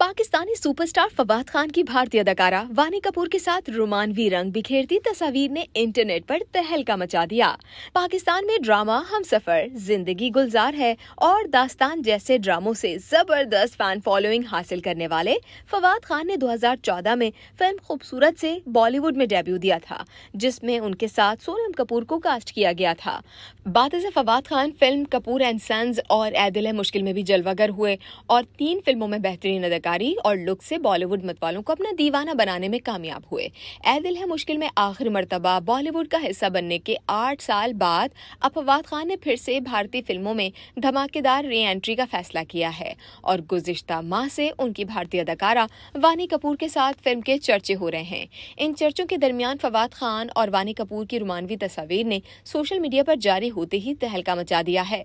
Pakistani superstar Fawad Khan की भारतीय अदाकारा वाणी कपूर के साथ रोमानवी रंग बिखेरती तस्वीर ने इंटरनेट पर तहलका मचा दिया। पाकिस्तान में ड्रामा हमसफर, जिंदगी गुलजार है और दास्तान जैसे ड्रामों से जबरदस्त फैन फॉलोइंग हासिल करने वाले फवाद खान ने 2014 में फिल्म खूबसूरत से बॉलीवुड में डेब्यू दिया था, जिसमें उनके साथ सोनम कपूर को कास्ट किया गया था। बाद में Fawad Khan film Kapoor and sons और ए दिल है मुश्किल में भी जलवागर हुए और 3 फिल्मों में बेहतरीन अदाकारी और लुक से बॉलीवुड मतवालों को अपना दीवाना बनाने में कामयाब हुए। ए दिल है मुश्किल में आखिरी मर्तबा बॉलीवुड का हिस्सा बनने के 8 साल बाद अब फवाद खान ने फिर से भारतीय फिल्मों में धमाकेदार री एंट्री का फैसला किया है और गुज़िश्ता माह से उनकी भारतीय अदाकारा वाणी कपूर के साथ फिल्म के चर्चे हो रहे हैं। इन चर्चों के दरमियान फवाद खान और वाणी कपूर की रोमानवी तस्वीर ने सोशल मीडिया पर जारी होते ही तहलका मचा दिया है।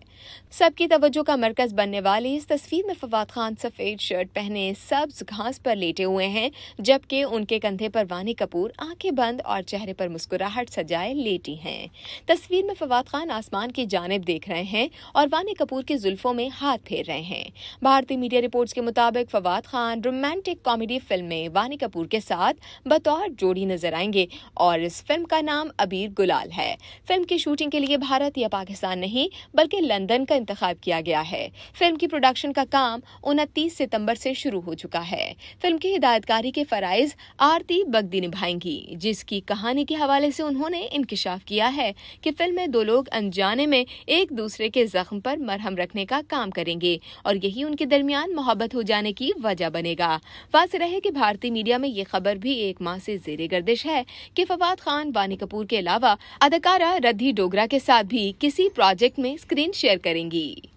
सबकी तवज्जो का मरकज बनने वाली इस तस्वीर में फवाद खान सफेद शर्ट पहने सब्ज घास पर लेटे हुए हैं, जबकि उनके कंधे पर वाणी कपूर आंखें बंद और चेहरे पर मुस्कुराहट सजाए लेटी हैं। तस्वीर में फवाद खान आसमान की जानिब देख रहे हैं और वाणी कपूर की जुल्फों में हाथ फेर रहे हैं। भारतीय मीडिया रिपोर्ट्स के मुताबिक Fawad Khan romantic comedy film में वाणी कपूर के साथ बतौर जोड़ी नजर आएंगे और इस फिल्म का नाम अबीर गुलाल है। फिल्म की शूटिंग के लिए भारत या पाकिस्तान नहीं बल्कि लंदन का इंतखाब किया गया है। फिल्म की प्रोडक्शन का काम 29 सितंबर से शुरू हो चुका है। फिल्म की हिदायतकारी के फराइज आरती बग्दी निभाएंगी, जिसकी कहानी के हवाले से उन्होंने इंकिशाफ किया है कि फिल्म में 2 लोग अनजाने में एक दूसरे के जख्म पर मरहम रखने का काम करेंगे और यही उनके दरमियान मोहब्बत हो जाने की वजह बनेगा। वाज़ेह रहे कि भारतीय मीडिया में ये खबर भी 1 माह से जेरे गर्दिश है कि फवाद खान वाणी कपूर के अलावा अदाकारा रिद्धि डोगरा के साथ भी किसी प्रोजेक्ट में स्क्रीन शेयर करेंगी।